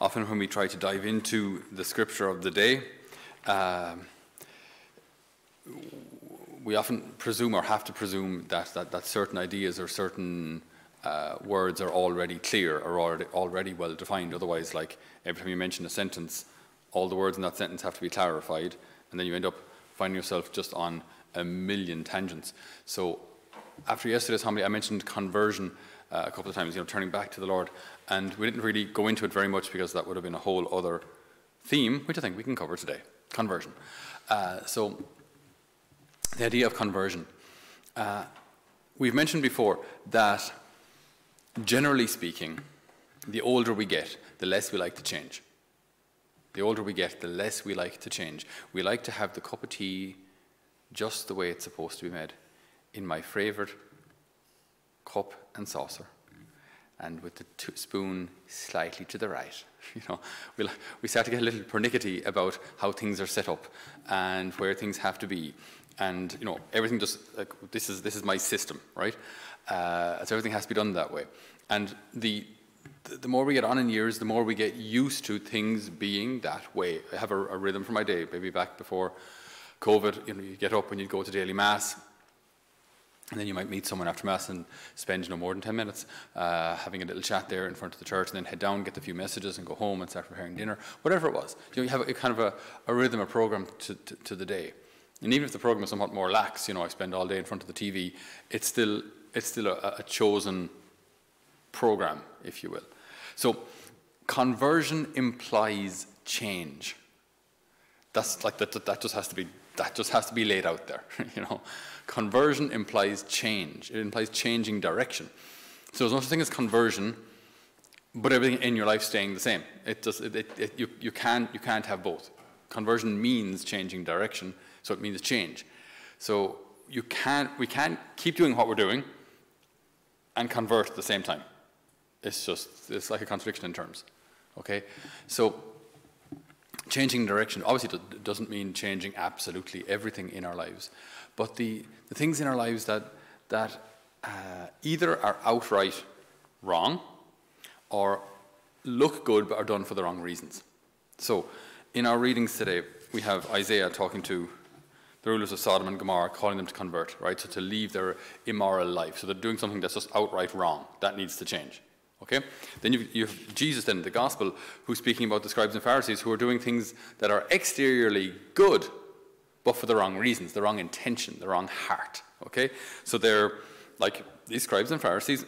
Often when we try to dive into the scripture of the day, we often presume or have to presume that certain ideas or certain words are already clear or already well defined. Otherwise, like every time you mention a sentence, all the words in that sentence have to be clarified, and then you end up finding yourself just on a million tangents. So after yesterday's homily, I mentioned conversion a couple of times, turning back to the Lord, and we didn't really go into it very much because that would have been a whole other theme, which I think we can cover today, conversion. So the idea of conversion. We've mentioned before that generally speaking, the older we get, the less we like to change. The older we get, the less we like to change. We like to have the cup of tea just the way it's supposed to be made, in my favorite cup and saucer, and with the spoon slightly to the right. We start to get a little pernickety about how things are set up and where things have to be, and everything just like, this is my system, right? So everything has to be done that way. And the more we get on in years, the more we get used to things being that way. I have a rhythm for my day. Maybe back before COVID, you get up and you go to daily mass. And then you might meet someone after Mass and spend no more than 10 minutes having a little chat there in front of the church, and then head down, get a few messages, and go home and start preparing dinner, whatever it was. You have a kind of a rhythm, a program to the day. And even if the program is somewhat more lax, I spend all day in front of the TV, it's still a chosen program, if you will. So conversion implies change. That's like, that just has to be laid out there, Conversion implies change. It implies changing direction. So there's no such thing as conversion, but everything in your life staying the same. You can't have both. Conversion means changing direction, so it means change. So we can't keep doing what we're doing and convert at the same time. It's like a contradiction in terms, okay? So changing direction obviously doesn't mean changing absolutely everything in our lives, but the things in our lives that either are outright wrong or look good but are done for the wrong reasons. So in our readings today, we have Isaiah talking to the rulers of Sodom and Gomorrah, calling them to convert, right? So to leave their immoral life. So they're doing something that's just outright wrong. That needs to change. Okay? Then you have Jesus then, the gospel, who's speaking about the scribes and Pharisees who are doing things that are exteriorly good, but for the wrong reasons, the wrong intention, the wrong heart. Okay? So they're like these scribes and Pharisees,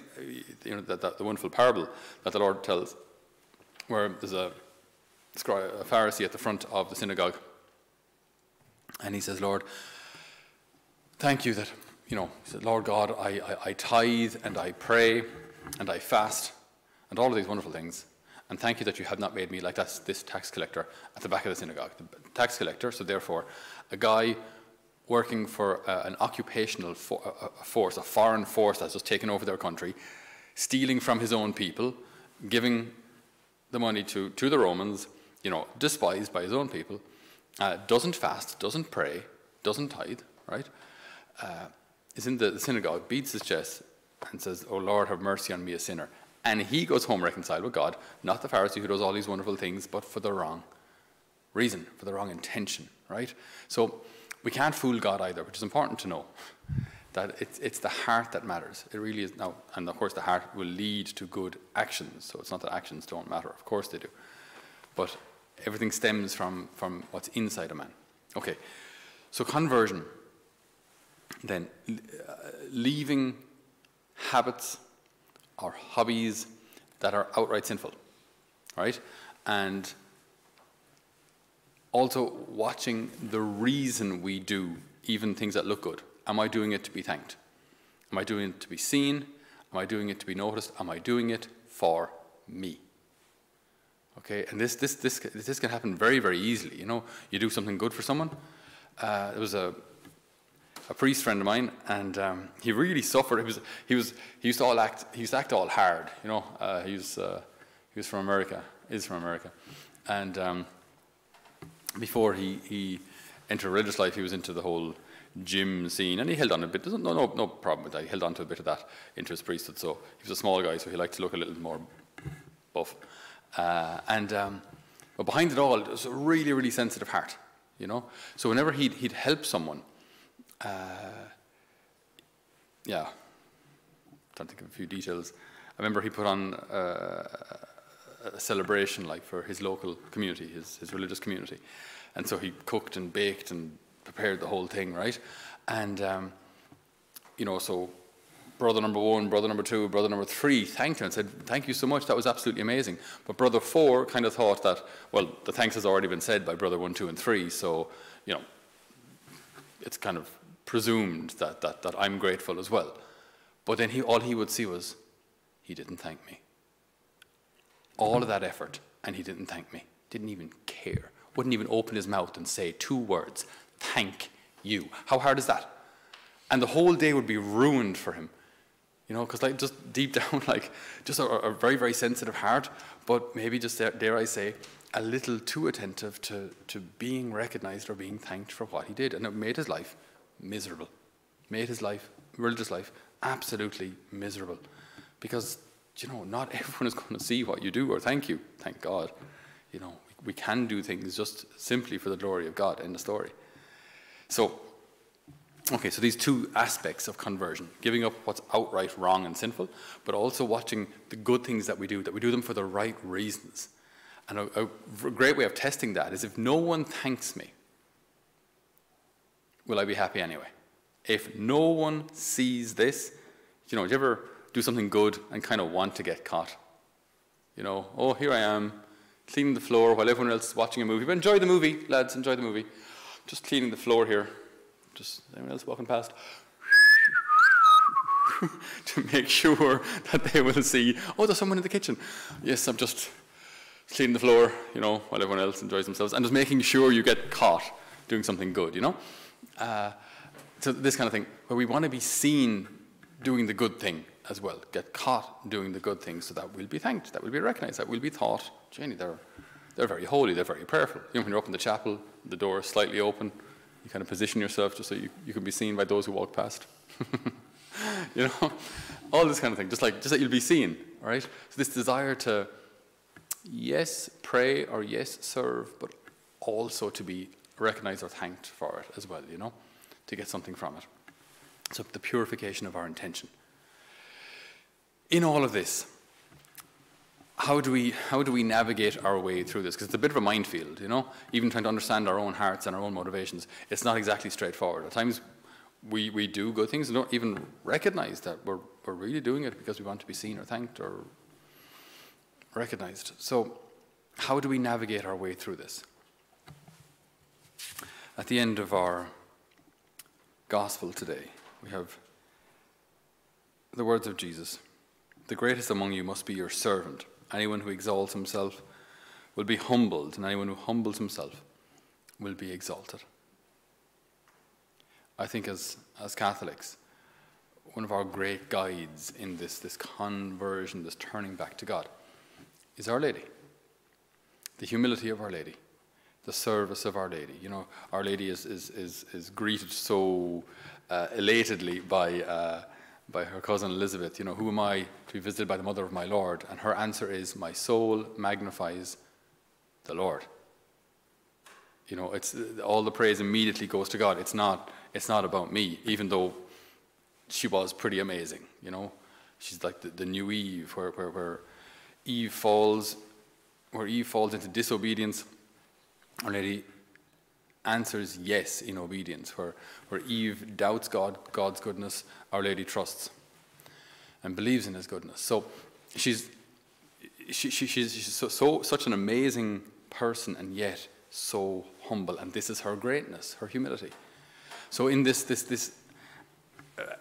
the wonderful parable that the Lord tells, where there's a Pharisee at the front of the synagogue, and he says, Lord, thank you that, he said, Lord God, I tithe and I pray, and I fast, and all of these wonderful things, and thank you that you have not made me like this tax collector at the back of the synagogue. The tax collector, so therefore, a guy working for an occupational force, a foreign force that's just taken over their country, stealing from his own people, giving the money to the Romans, despised by his own people, doesn't fast, doesn't pray, doesn't tithe, right? Is in the synagogue, beats his chest, and says, oh Lord, have mercy on me, a sinner. And he goes home reconciled with God, not the Pharisee who does all these wonderful things, but for the wrong reason, for the wrong intention, right? So we can't fool God either, which is important to know, that it's the heart that matters. It really is. Now, and of course the heart will lead to good actions, so it's not that actions don't matter. Of course they do. But everything stems from what's inside a man. Okay, so conversion, then leaving habits or hobbies that are outright sinful, right? And also watching the reason we do even things that look good. Am I doing it to be thanked? Am I doing it to be seen? Am I doing it to be noticed? Am I doing it for me? Okay, and this can happen very, very easily. You do something good for someone. There was a priest friend of mine, and he really suffered. He used to act all hard, he was from America, is from America, and before he entered religious life, he was into the whole gym scene, and he held on a bit. No problem with that. He held on to a bit of that into his priesthood. So he was a small guy, so he liked to look a little more buff, But behind it all, there's a really, really sensitive heart, you know. So whenever he'd help someone, yeah, I'm trying to think of a few details. I remember he put on a celebration like for his local community, his religious community, and so he cooked and baked and prepared the whole thing, right? And you know, so brother number one, brother number two, brother number three thanked him and said, "Thank you so much, that was absolutely amazing." But brother four kind of thought that, well, the thanks has already been said by brother one, two, and three, so, you know, it's kind of presumed that I'm grateful as well. But then all he would see was, he didn't thank me. All of that effort, and he didn't thank me. Didn't even care. Wouldn't even open his mouth and say two words, "Thank you." How hard is that? And the whole day would be ruined for him. You know, because like just deep down, like just a very, very sensitive heart, but maybe just, dare I say, a little too attentive to being recognized or being thanked for what he did. And it made his life miserable. Made his life, religious life, absolutely miserable. Because, you know, not everyone is going to see what you do or thank you, thank God. You know, we can do things just simply for the glory of God, end of story. So, okay, so these two aspects of conversion, giving up what's outright wrong and sinful, but also watching the good things that we do them for the right reasons. And a great way of testing that is, if no one thanks me, will I be happy anyway? If no one sees this, you know, do you ever do something good and kind of want to get caught? You know, oh, here I am, cleaning the floor while everyone else is watching a movie. But enjoy the movie, lads, enjoy the movie. Just cleaning the floor here. Just anyone else walking past, to make sure that they will see, oh, there's someone in the kitchen. Yes, I'm just cleaning the floor, you know, while everyone else enjoys themselves, and just making sure you get caught doing something good, you know? So this kind of thing, where we want to be seen doing the good thing as well, get caught doing the good thing so that we'll be thanked, that we'll be recognized, that we'll be thought, Janie, they're very holy, they're very prayerful. You know, when you're up in the chapel, the door is slightly open, you kind of position yourself just so you can be seen by those who walk past. You know, all this kind of thing, just that you'll be seen, right? So this desire to, yes, pray or yes, serve, but also to be recognized or thanked for it as well, you know, to get something from it. So the purification of our intention. In all of this, how do we navigate our way through this? Because it's a bit of a minefield, you know? Even trying to understand our own hearts and our own motivations, it's not exactly straightforward. At times, we do good things and don't even recognize that we're really doing it because we want to be seen or thanked or recognized. So how do we navigate our way through this? At the end of our gospel today, we have the words of Jesus. "The greatest among you must be your servant. Anyone who exalts himself will be humbled, and anyone who humbles himself will be exalted." I think as Catholics, one of our great guides in this conversion, this turning back to God, is Our Lady. The humility of Our Lady, the service of Our Lady. You know, Our Lady is greeted so elatedly by her cousin Elizabeth, you know, "Who am I to be visited by the mother of my Lord?" And her answer is, "My soul magnifies the Lord." You know, it's all the praise immediately goes to God. It's not about me, even though she was pretty amazing, you know. She's like the new Eve, where Eve falls into disobedience. Our Lady answers yes in obedience. Where Eve doubts God's goodness, Our Lady trusts and believes in his goodness. So she's such an amazing person, and yet so humble, and this is her greatness, her humility. So in this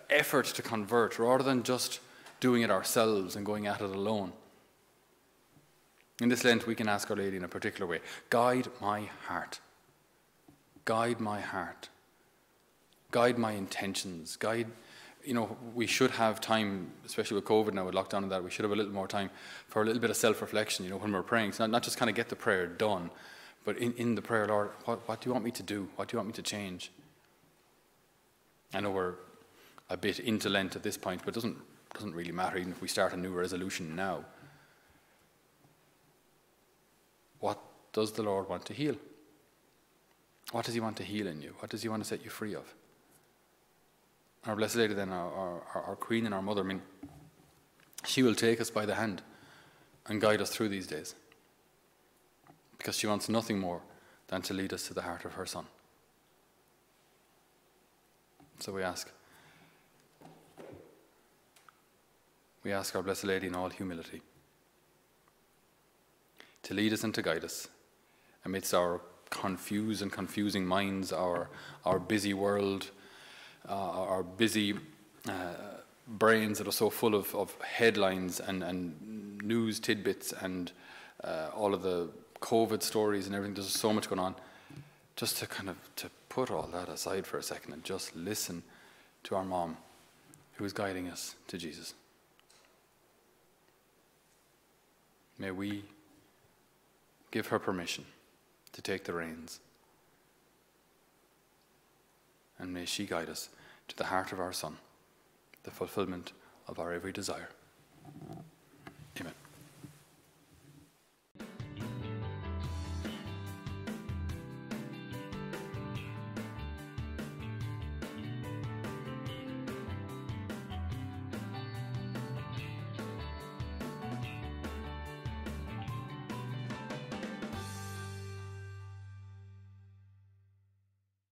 effort to convert, rather than just doing it ourselves and going at it alone, in this Lent we can ask Our Lady in a particular way, "Guide my heart. Guide my heart. Guide my intentions. Guide," you know, we should have time, especially with COVID now, with lockdown and that, we should have a little more time for a little bit of self-reflection, you know, when we're praying. So not just kind of get the prayer done, but in the prayer, "Lord, what do you want me to do? What do you want me to change?" I know we're a bit into Lent at this point, but it doesn't really matter even if we start a new resolution now. What does the Lord want to heal? What does he want to heal in you? What does he want to set you free of? Our Blessed Lady then, our Queen and our Mother, I mean, she will take us by the hand and guide us through these days, because she wants nothing more than to lead us to the heart of her Son. So we ask our Blessed Lady in all humility to lead us and to guide us amidst our confused and confusing minds, our busy world, our busy brains that are so full of headlines and news tidbits and all of the COVID stories and everything. There's so much going on. Just to kind of to put all that aside for a second and just listen to our Mom who is guiding us to Jesus. May we give her permission to take the reins, and may she guide us to the heart of our Son, the fulfillment of our every desire. Amen.